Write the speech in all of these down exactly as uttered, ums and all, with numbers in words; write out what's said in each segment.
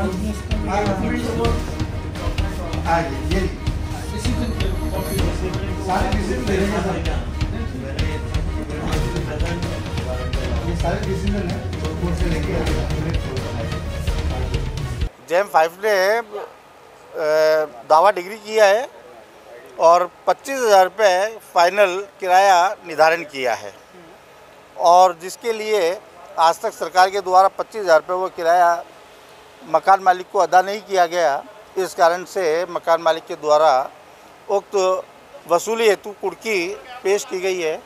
JM five ने दावा degree किया है और पच्चीस हज़ार रुपये फाइनल किराया निर्धारण किया है और जिसके लिए आज तक सरकार के द्वारा पच्चीस हज़ार रुपये वो किराया मकान मालिक को अदा नहीं किया गया। इस कारण से मकान मालिक के द्वारा उक्त वसूली हेतु कुर्की पेश की गई है।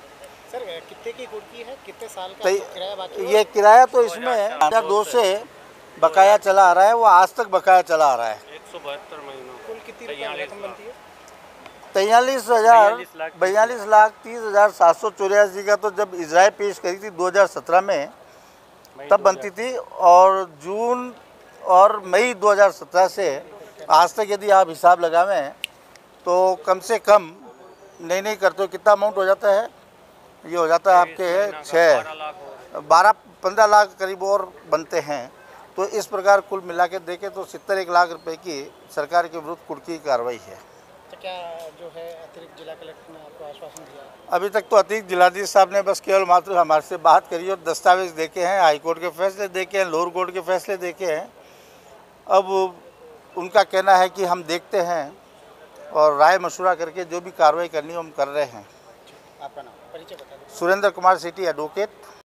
सर कितने की कुर्की है, कितने साल का किराया बाकी है? ये किराया तो इसमें दो से बकाया चला आ रहा है, वो आज तक बकाया चला आ रहा है। तैयलीस हज़ार बयालीस लाख तीस हज़ार सात सौ चौरासी का तो जब इजराय पेश करी थी दो हज़ार सत्रह में तब बनती थी और जून और मई दो हज़ार सत्रह से आज तक यदि आप हिसाब लगावें तो कम से कम नहीं नहीं करते हो कितना अमाउंट हो जाता है, ये हो जाता है आपके छः बारह पंद्रह लाख करीब और बनते हैं। तो इस प्रकार कुल मिला के देखें तो सत्तर एक लाख रुपए की सरकार के विरुद्ध कुर्की कार्रवाई है। तो क्या जो है अतिरिक्त जिला कलेक्टर ने आपको आश्वासन दिया? अभी तक तो अतिरिक्त जिलाधीश साहब ने बस केवल मात्र हमारे से बात करी और दस्तावेज देखे हैं, हाईकोर्ट के फैसले देखे हैं, लोअर कोर्ट के फैसले देखे हैं। अब उनका कहना है कि हम देखते हैं और राय मशूरा करके जो भी कार्रवाई करनी है हम कर रहे हैं। आपका नाम परिचय बता दो। Surendra Kumar city advocate.